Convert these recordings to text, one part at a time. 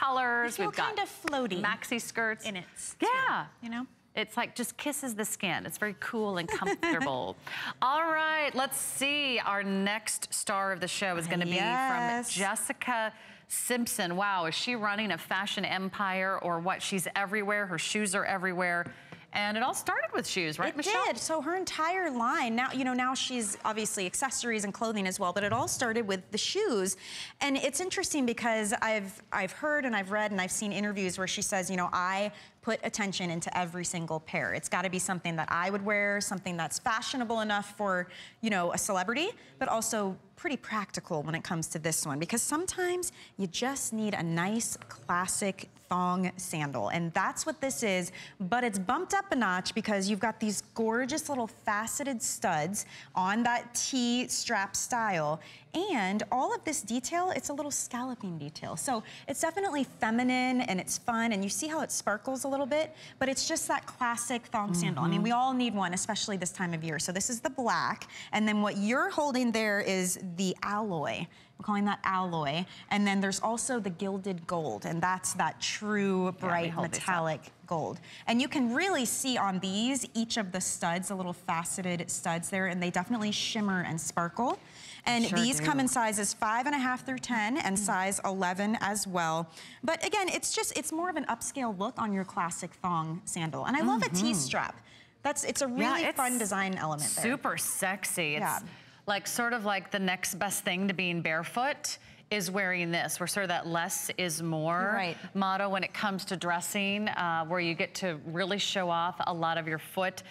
colors. We've got kind of floaty maxi skirts in it. Yeah, too, you know. It's like just kisses the skin. It's very cool and comfortable. All right, let's see. Our next star of the show is going to be from Jessica Simpson. Wow, is she running a fashion empire or what? She's everywhere. Her shoes are everywhere. And it all started with shoes, right, Michelle? It did. So her entire line, now, you know, now she's obviously accessories and clothing as well, but it all started with the shoes. And it's interesting because I've heard and I've read and I've seen interviews where she says, you know, I put attention into every single pair. It's got to be something that I would wear, something that's fashionable enough for, you know, a celebrity, but also pretty practical when it comes to this one, because sometimes you just need a nice classic thong sandal, and that's what this is, but it's bumped up a notch because you've got these gorgeous little faceted studs on that T-strap style, and all of this detail, it's a little scalloping detail. So it's definitely feminine and it's fun, and you see how it sparkles a little bit, but it's just that classic thong sandal. I mean, we all need one, especially this time of year. So this is the black, and then what you're holding there is the alloy. We're calling that alloy. And then there's also the gilded gold, and that's that true bright metallic gold. And you can really see on these, each of the studs, the little faceted studs there, and they definitely shimmer and sparkle. And these come in sizes 5.5 through 10 and size 11 as well. But again, it's just, it's more of an upscale look on your classic thong sandal. And I love a T-strap. It's a really fun design element there. Super sexy. It's like sort of like the next best thing to being barefoot is wearing this. We're sort of that less is more motto when it comes to dressing, where you get to really show off a lot of your foot,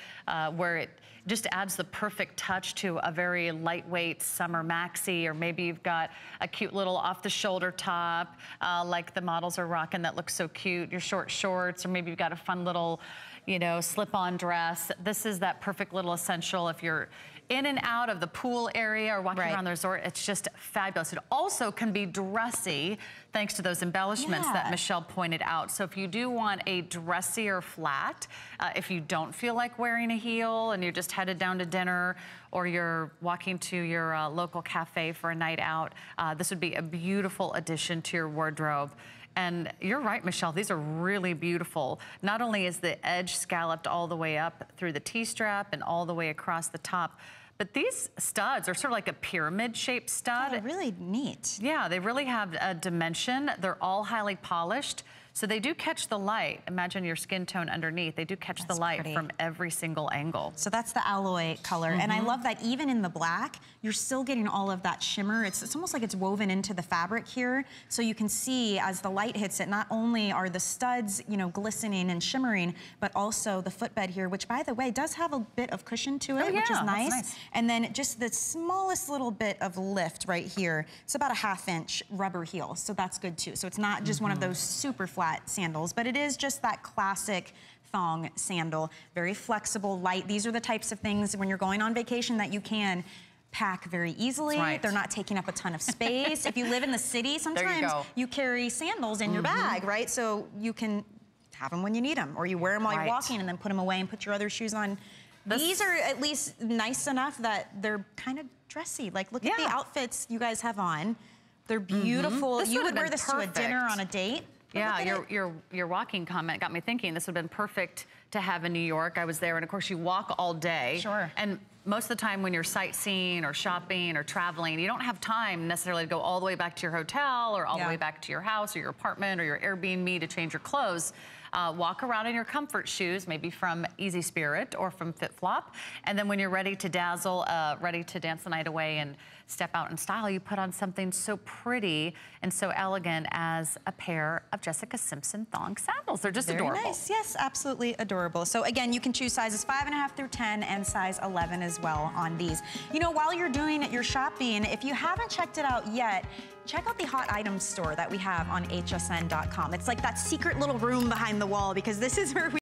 where it just adds the perfect touch to a very lightweight summer maxi, or maybe you've got a cute little off-the-shoulder top, like the models are rocking that looks so cute, your short shorts, or maybe you've got a fun little, you know, slip-on dress. This is that perfect little essential if you're in and out of the pool area or walking around the resort. It's just fabulous. It also can be dressy thanks to those embellishments that Michelle pointed out. So if you do want a dressier flat, if you don't feel like wearing a heel and you're just headed down to dinner or you're walking to your local cafe for a night out, this would be a beautiful addition to your wardrobe. And you're right, Michelle, these are really beautiful. Not only is the edge scalloped all the way up through the T-strap and all the way across the top, but these studs are sort of like a pyramid-shaped stud. Oh, really neat. Yeah, they really have a dimension. They're all highly polished, so they do catch the light. Imagine your skin tone underneath. They do catch the light from every single angle. So that's the alloy color, and I love that even in the black, you're still getting all of that shimmer. It's almost like it's woven into the fabric here, so you can see as the light hits it, not only are the studs, you know, glistening and shimmering, but also the footbed here, which, by the way, does have a bit of cushion to it, which is nice. And then just the smallest little bit of lift right here. It's about a ½ inch rubber heel, so that's good too. So it's not just one of those super flat sandals, but it is just that classic thong sandal. Very flexible, light. These are the types of things when you're going on vacation that you can pack very easily. They're not taking up a ton of space. If you live in the city, sometimes you carry sandals in your bag, right? So you can have them when you need them, or you wear them while you're walking and then put them away and put your other shoes on. These are at least nice enough that they're kind of dressy. Like, look at the outfits you guys have on. They're beautiful. You would wear this to a dinner on a date. Yeah, your walking comment got me thinking this would have been perfect to have in New York. I was there, and of course you walk all day. And most of the time when you're sightseeing or shopping or traveling, you don't have time necessarily to go all the way back to your hotel or all the way back to your house or your apartment or your Airbnb to change your clothes. Walk around in your comfort shoes, maybe from Easy Spirit or from Fit Flop. And then when you're ready to dazzle, ready to dance the night away and step out in style, you put on something so pretty and so elegant as a pair of Jessica Simpson thong sandals. They're just adorable. Nice. Yes, absolutely adorable. So again, you can choose sizes 5.5 through 10 and size 11 as well on these. You know, while you're doing your shopping, if you haven't checked it out yet, check out the hot items store that we have on hsn.com. It's like that secret little room behind the wall, because this is where we